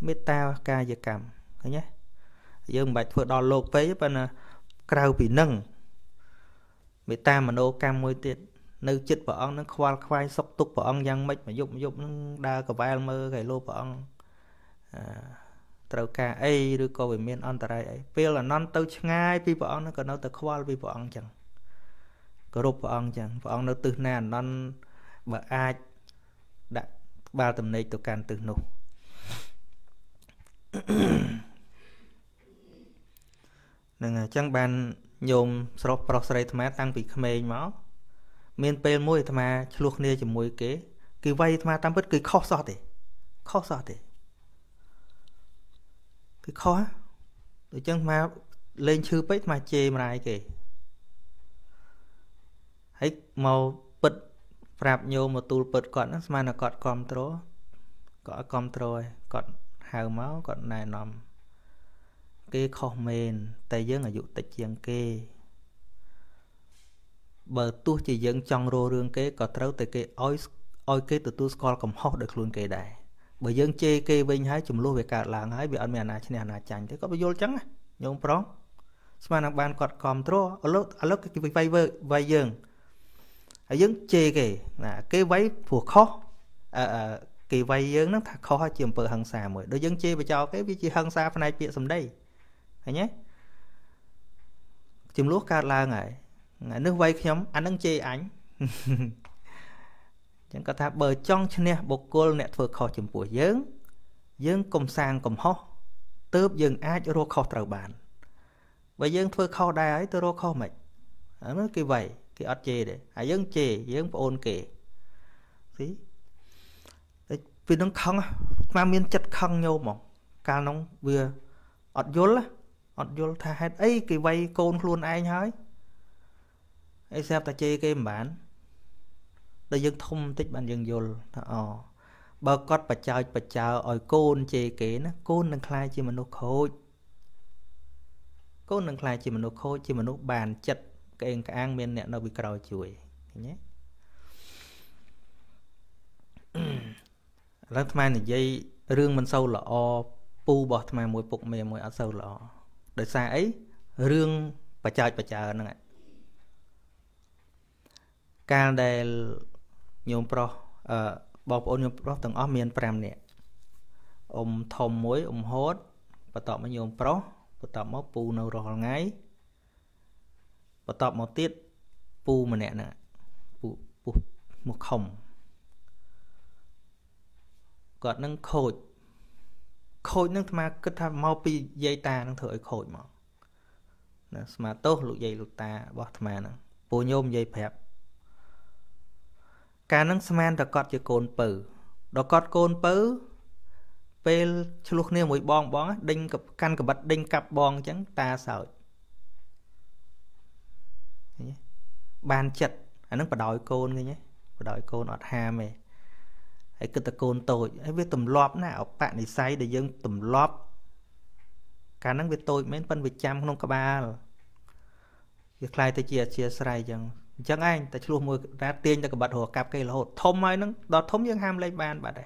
meta ca giờ cầm thấy nhé giờ mình bạch phở đò lột phê cho nên cào bị nâng meta mà nấu cam môi tiệt nơi chít vợ ông nó khoai khoai sốc tục vợ ông giang mít mà dục dục nó đa cả vai mơ gầy lô vợ ông tàu cá ấy đưa cô về miền on trai ấy bây là non tàu ngay vì vợ ông nó còn nó từ khoai vì vợ ông chẳng có rụp vợ ông chẳng vợ ông nó từ nè non vợ ai đã ba tầm này tàu can từ nụ nên chẳng bàn nhôm sọp bọc sợi thảm tăng bị khmê máu miền tây môi tham à luộc nê chỉ môi kế kỳ vay tham à tam bất kỳ khó sọt đấy khó sọt đấy cái khó tụi chân mà lên chư bấy mà chê mà này kì hãy màu bật rạp nhiều mà tụi bật cọt nó mà là cọt control cọt control cọt hào máu cọt này nằm cái khó mền tay dưới là dụ tịch chiang kê bờ tu chỉ dẫn trong rô rương kế có trâu tới cái oi oi kế từ tu scroll cầm hót được luôn cái đại bởi dân chê kê bên hái chùm luôn về cả làng hái bị ăn mè nà trên nà chành thế có bao nhiêu trắng à nhung prong xem nào bàn quạt còm trô alo alo cái vay vay vay dân hãy dân chê kì là cái váy phù khó à kỳ vay dân nó thật khó chìm bờ hàng xà mới đối dân chê và cho cái vị trí hàng xà phần này chuyện sầm đây thấy nhé chùm lúa cả làng này nước vay nhóm anh đang chê ảnh chẳng có thà bờ trong cho nè bột cô nè vừa khó chìm của dướng dướng cùng sang cùng ho tớp dừng ai cho rô khó trầu bàn và dướng vừa khó đài ấy tôi rô khó mệt nó cái vậy cái ớt chê đấy à dướng chê dướng ôn kể tí vì nó không mà miên chất khăn nhau mà càng nóng vừa ọt dốn á ọt dốn thà hết ấy cái vay côn luôn ai nhói ấy xem ta chơi game bản để dân thông tích bạn dân vô ờ bờ cót bà chào bà chào ỏi côn chơi kế nó côn đừng khai chỉ mà nó khôi côn đừng khai chỉ mà nó khôi chỉ mà nó bàn chật cái anh cái ăn bên nè nó bị cào chuối nhé lần thứ này dây riêng mình sâu là o pu bỏ thứ này mùi phục mề mùi ở sâu là đời xa ấy riêng bà chào bà chào này càng để nhôm pro bọc ôn nhôm pro từng ốm miên pram nè ôm thom muối ôm hốt và tọt mà nhôm pro và tọt máu pu nâu rồi ngay và tọt máu tiết pu mà nè nè pu pu một khổng còn nâng khôi khôi nâng mà cứ tham mau pi dây ta nâng thổi khôi mà nè mà tốt lụt dây lụt ta bọt mà nè pu nhôm dây phép cả năng xem đã cọt cho cồn bự, đã cọt cồn bự, về lúc này mỗi bong bong đinh cặp căn cặp bật đinh cặp bong chẳng ta sợi, bàn chật, anh đang phải đòi cồn cái nhé, phải đòi cồn ọt hà mày, hãy cứ ta cồn tôi, hãy viết tầm lóp nào, bạn này say để dân tầm lóp, cả năng viết tôi mấy phân viết trăm không có ba, việc lại thì chia chia sai chẳng. Chẳng anh ta luôn mua ra tiền cho các bạn hồ cặp cây là hột thông ai nó đó thống những ham lấy bàn bạn đây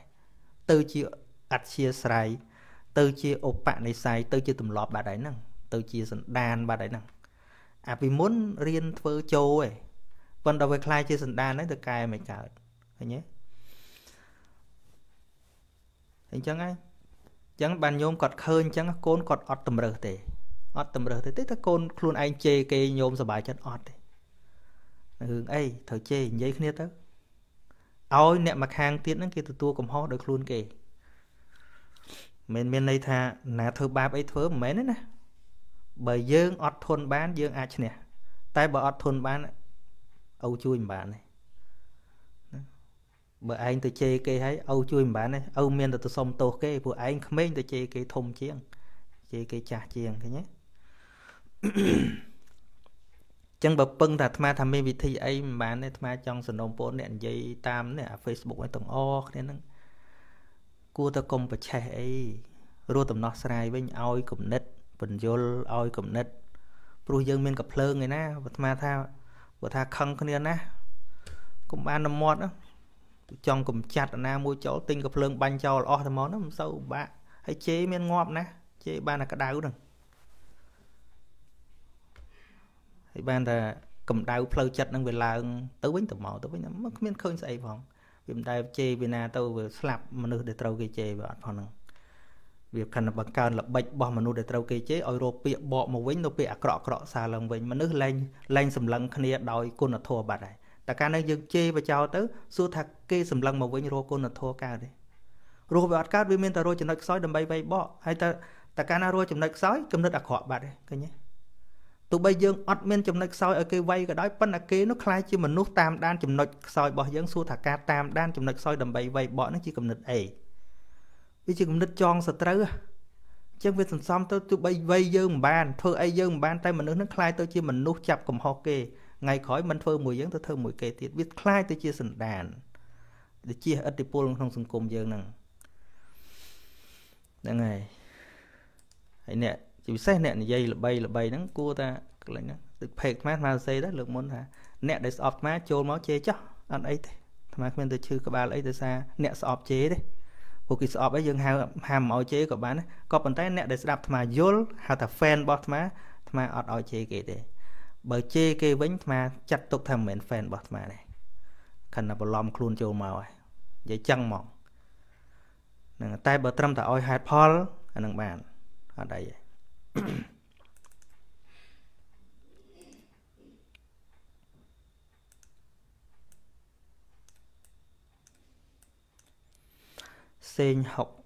từ chia ắt chia sài từ chia ốp bạn này sài từ chia tùm lọp bạn đấy năng từ chia sần đàn bạn đấy năng à vì muốn riêng vợ châu ấy còn đầu về khai chia sần đàn đấy từ cài mày cả thấy nhé thấy chẳng anh chẳng bàn nhôm cọt khơi chẳng côn cọt ọt tầm rờ tề ọt tầm rờ tề tết các côn luôn anh chê cây nhôm sờ bài chân ọt hướng ấy thở chê giấy khné tớ ôi nè mặt hàng tiết nó kia từ tua cầm ho được luôn kì miền miền này thà nà thơ ba ấy thớ mấy đấy nè bởi dương ọt thôn bán dương ai nè tay bởi ọt thôn bán âu chui bán này bởi anh từ chê kê hay âu chui bán này âu miền từ từ sông tô kê của anh không mấy từ chê kê thùng chiêng chê kê trà chiêng thế nhé chẳng bập bưng là tham tham mê vị thi ấy mà này tham trong sân đồng phố nè dây tam nè Facebook này tầng o nên Cua ta công bà chạy Rua tầm nọ sài với ai cũng nít Bình dôl ai cũng nít Rùi dân mình gặp lơ người ná Vật mà tha Vật tha khăn khăn nên ná Cũng ba năm mọt á Trong cũng chặt ná mua chỗ tinh gặp lơ banh cho là ơ thầm mọt á Sao bà hãy chế mình ngọp ná Chế bà là cả đáu đừng Hãy bà là cầm đáu phơ chặt năng về là Tớ bánh tầm mọt tớ bánh tầm mọt Mình khơi xảy vọng Vì ta chê vì nà tao vừa sạp mà nữ để trâu kê chê và phá năng Vì khả năng bằng cao là bạch bỏ mà nữ để trâu kê chê Ôi rô bịa bỏ mà vinh nó bịa cọ cọ xa lòng vinh Mà nữ lên, lên xùm lăng khả năng đòi côn là thua bạc này Tại cả năng dân chê và chào tớ Xua thật kê xùm lăng mà vinh rô côn là thua cao đi Rô về ọt cát vì mình ta rô chùm nạch xói đầm bay bay bỏ Hay ta, tại cả năng rô chùm nạch xói cầm nứt ạc họ bạc đi Tụi bây dương ọt mình chùm nạch xói ở cây vây cái đói Bân là kê nó khai chứ mà nốt tam đan chùm nạch xói bỏ dân xua thả ca tam đan chùm nạch xói đầm bầy vây bỏ nó chỉ cầm nịch ấy Vì chỉ cầm nịch tròn sợ trớ Chân viên sẵn xong tụi bây vây dương bàn Thơ ấy dương bàn tay mà nước nó khai tôi chỉ mình nốt chạp cầm ho kê Ngày khỏi mình thơ mùi dân tôi thơ mùi kê tiết Vì khai tôi chia sẵn đàn Để chia ở tí bố lông thông xung cùng dương nâng Đang này Hãy nè Chỉ xét nẹ này dây là bay là bay nắng cua ta lại nắng được phẹt mát mà xây đó lực muốn hả nẹ để sọp má chôn máu chế chó ăn ấy thế mà mình từ chư các bà lấy từ xa nẹ sọp chế đấy một cái sọp ấy dương hàm hàm máu chế của bạn ấy có bàn tay nẹ để đạp mà yol hả thà fan bọt má mà ọt ọt chế kì đấy bởi chế kì vĩnh mà chặt tục thầm mền fan bọt má này khẩn là bờ lom khuôn chôn máu ấy dễ chăng mỏng nằng tay bờ trâm ta oi hạt paul nằng bàn ở đây Sinh học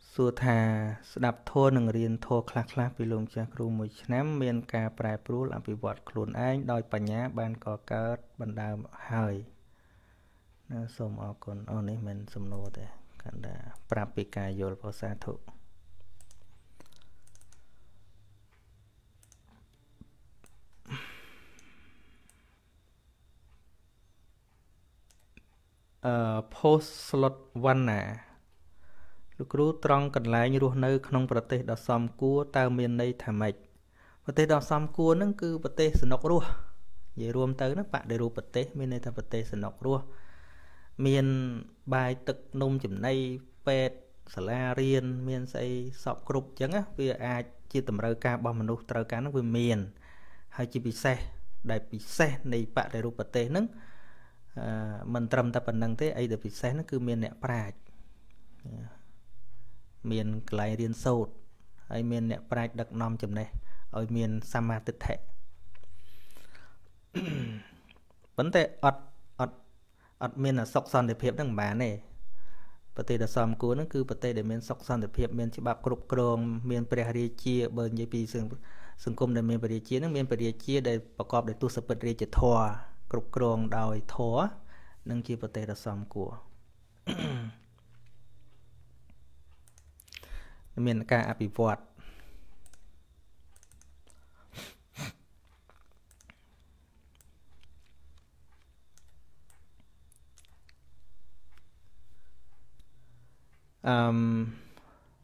Sua thà đạp thô nâng riêng thô khla khla Vì lùng chạc rù mùi chnám Miên ca prài prú làm vì vọt khuôn anh Đôi bà nhá ban có cớt Bạn đào hơi Nó xông ọ con ôn ý mình xông nô thế Cảm ơn các bạn đã theo dõi và hẹn gặp lại. Post-slot one. Lúc rút trong cần lại như rút nơi không bật tế đọc xóm cua tao miền này thả mạch. Bật tế đọc xóm cua nâng cư bật tế sử nọc rùa. Vậy rùm tới nó bạn để rút bật tế miền này thả bật tế sử nọc rùa. Miền bài tức nông chùm nay phết sả la riêng miền xây sọp cục chẳng á vì ai chia tầm rơi ca bom mà nô trơ cá nó vừa miền hay chỉ bị xe đại bị xe này bạn đại rụp tê nấng mình trầm ta phần năng thế ai được bị xe nó cứ miền nẹt praj miền lại riêng sâu hay miền nẹt praj đặc nom chùm này ở miền sama tịch thệ vấn đề ọt ọt ọt miền là sọc son để phép đằng bà này Bà tê đã xóm cua nó cứ bà tê để mình sọc xong để phép mình chỉ bạp cục cồn mình bà rìa chia bờn dây bì xương cung để mình bà rìa chia nó mình bà rìa chia để bà cọp để tu sập bà rìa chỉ thòa cục cồn đòi thòa nâng chi bà tê đã xóm cua mình cả áp bị vọt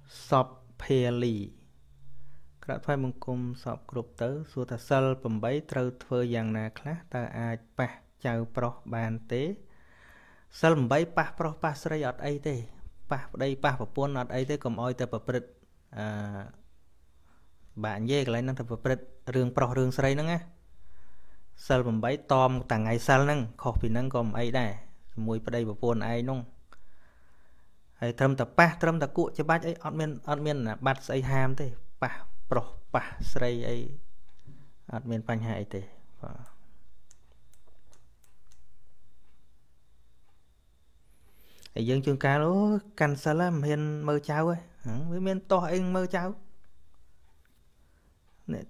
Sọp phê lì Các bạn phải mong cùng sọp group tớ Sua ta sơ bầm bấy trâu thơ dàng nà khá Ta ách bạc chào pro bàn tế Sơ bầm bấy bạc pro bạc sơ rây ọt ấy tế Bạc đây bạc bạc buôn ọt ấy tế Cầm oi ta bạc bạc Bạn dê cái lấy năng ta bạc bạc Rương pro rương sơ rây năng á Sơ bầm bấy tòm tàng ngay sơ năng Khóc vì năng gồm ấy đà Mùi bạc đây bạc buôn ấy nông Hãy subscribe cho kênh Ghiền Mì Gõ Để không bỏ lỡ những video hấp dẫn Dân chương cá nó cành xa lắm hình mơ cháu Với mình to hình mơ cháu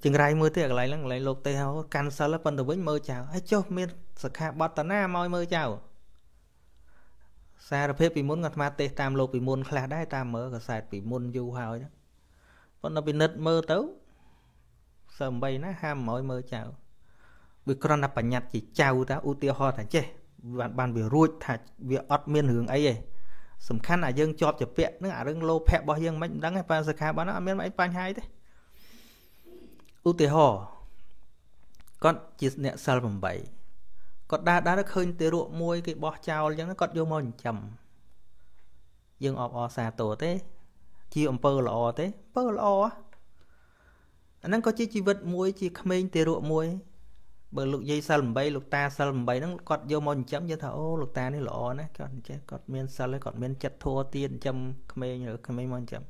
Chừng rai mơ tiệc lại lại lột tê hào Cành xa lắm hình mơ cháu Hãy cho mình sạc hạ bọt tà nà môi mơ cháu Xa ra phép bị môn ngọt mát tế tam lột bị môn khá đáy tam mơ Cả sạch bị môn dù hào đó Bọn nó bị nứt mơ tấu Sầm bay nó ham mỏi mơ chào Bị con nạp bà nhạt chỉ chào ta ưu tiêu hoa thả chê bàn về ruột thạch việc ót miên hướng ấy vậy sầm khăn à dương chọt chập pẹt nó à dương lô pẹt bao dương mấy đắng hay pan sạc hai bán nó miên mấy pan hai thế ưu thế hò con chỉ nhẹ sờ bầm bẩy con đa đá rất hơi tê ruộng môi cái bò trào giống nó con vô mòn chầm dương ọp ọ xà tổ thế chi ông pơ là ọ thế pơ là ọ anh đang có chi chi vật môi chi khmênh tê ruộng môi bởi lục dây sao làm bay lục ta sao làm bay nó cọt vô môn chấm như thà ô lục ta này lọ nè cọt chết cọt miên sao lấy cọt miên chặt thua tiền chấm khmê nhớ khmê môn chấm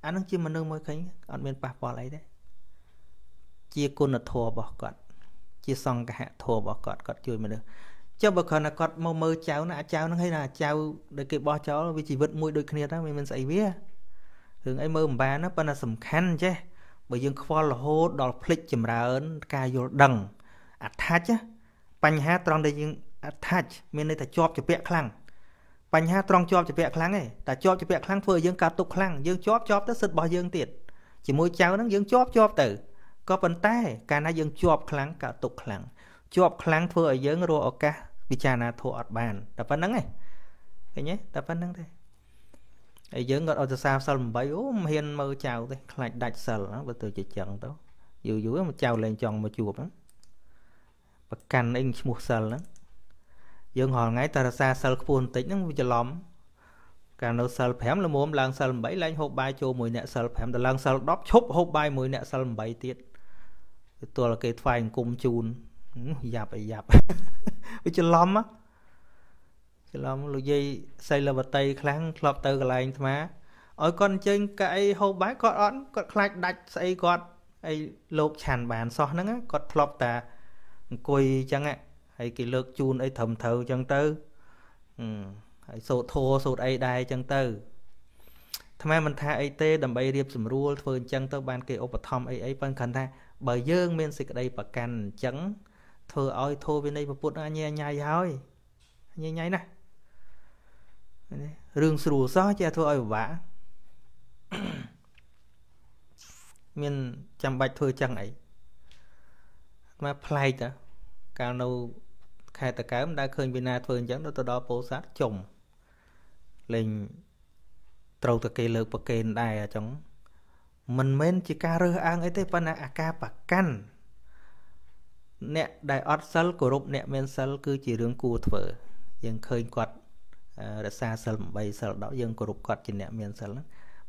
anh nó chưa mà nương mới khánh cọt miên bạc bỏ lấy đấy chia côn là thua bỏ cọt chia xong cả hạ thua bỏ cọt cọt chui mà được cho bậc còn là cọt mơ mơ cháu nã cháu nó hay là cháu để cái bo cháu vì chỉ vượt mũi đôi kia đó mình mình dạy biết thường ấy mơ bà nó bên là sầm khăn chứ bởi dương khoa là hô đỏ phịch chìm ra ấn ca vô đằng attach bánh hát trong đây nhưng attach mình đây ta chọp cho bẹt khăn bánh hát trong chọp cho bẹt khăn này ta chọp cho bẹt khăn phơi dương cà tục khăn dương chọp chọp tới sực bỏ dương tiệt chỉ mỗi cháu nó dương chọp chọp từ có vấn tay cả na dương chọp khăn cà tục khăn chọp khăn phơi ở dương rồi ở cả bị cha na thua ở bàn ta phân nắng này cái nhé ta phân nắng đây ở dương gọi ở sao sao làm bấy ôm hiền mơ chào đây lại đặt sờ nó và từ chỉ chẳng đó dữ dữ mà chào lên tròn mà chuột lắm và càn anh một sờ lắm dương hòn ngay ta ra xa sờ phun tĩnh nó bị lỏm càng nó sờ phèm là muốn làm sờ bảy lên hộp bài cho mùi nẹt sờ phèm là làm sờ đóp chốt hộp bài mùi nẹt sờ bảy tiết tôi là cái phai cùng chun dạp ấy dạp bị cho lỏm á cho lỏm lúc dây xây là bờ tây kháng lọp từ cái này mà ở con trên cái hộp bài con ón con khai đạch xây con ấy lột chàn bàn so nó á con lọp ta cùi chẳng ạ hay cái lược chun ấy thầm thầu chẳng tư hay sổ thô sổ ấy đai chẳng tư thầm em mình thả ấy tê đầm bay điệp sầm rua phơi chẳng tơ ban cái ốp thom ấy ấy ban khẩn tha bởi dương miên xịt đây và cằn chẳng thưa oi thô bên đây mà bút anh nhai nhai thôi nhai nhai này rừng sù xó cha thưa oi vả miên chăm bạch thưa chẳng ấy mà play đó cao nâu khai tờ cám đã khơi bên na phơi chẳng đó từ đó bố sát chồng lên trâu từ cây lược bậc cây đài à chống mình men chỉ ca rơ ăn ấy thế phần à ca bạc căn nè đài ót sál của rộp nè men sál cứ chỉ riêng cua thở dừng khơi quạt đã xa sál bay sál đó dừng của rộp quạt chỉ nè men sál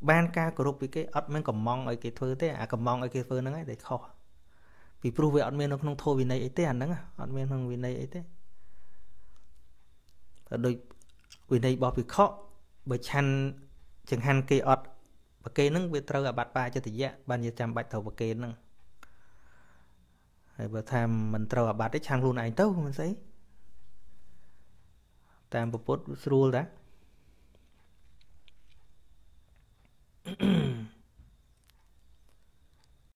ban ca của rộp bị cái ót men còn mong ấy cái phơi thế à còn mong ấy cái phơi nó ấy để khó vì proof về admin nó không thô vì này ấy thế hẳn đó admin không vì này ấy thế đôi vì này bỏ vì khó bởi chăn chẳng hạn cây ọt và cây nâng về trâu ở bát ba cho thời gian ban nhiệt trăm bạch thầu và cây nâng và tham mình trâu ở bát đấy chăn luôn ảnh tâu mình thấy tam bộ post rule đó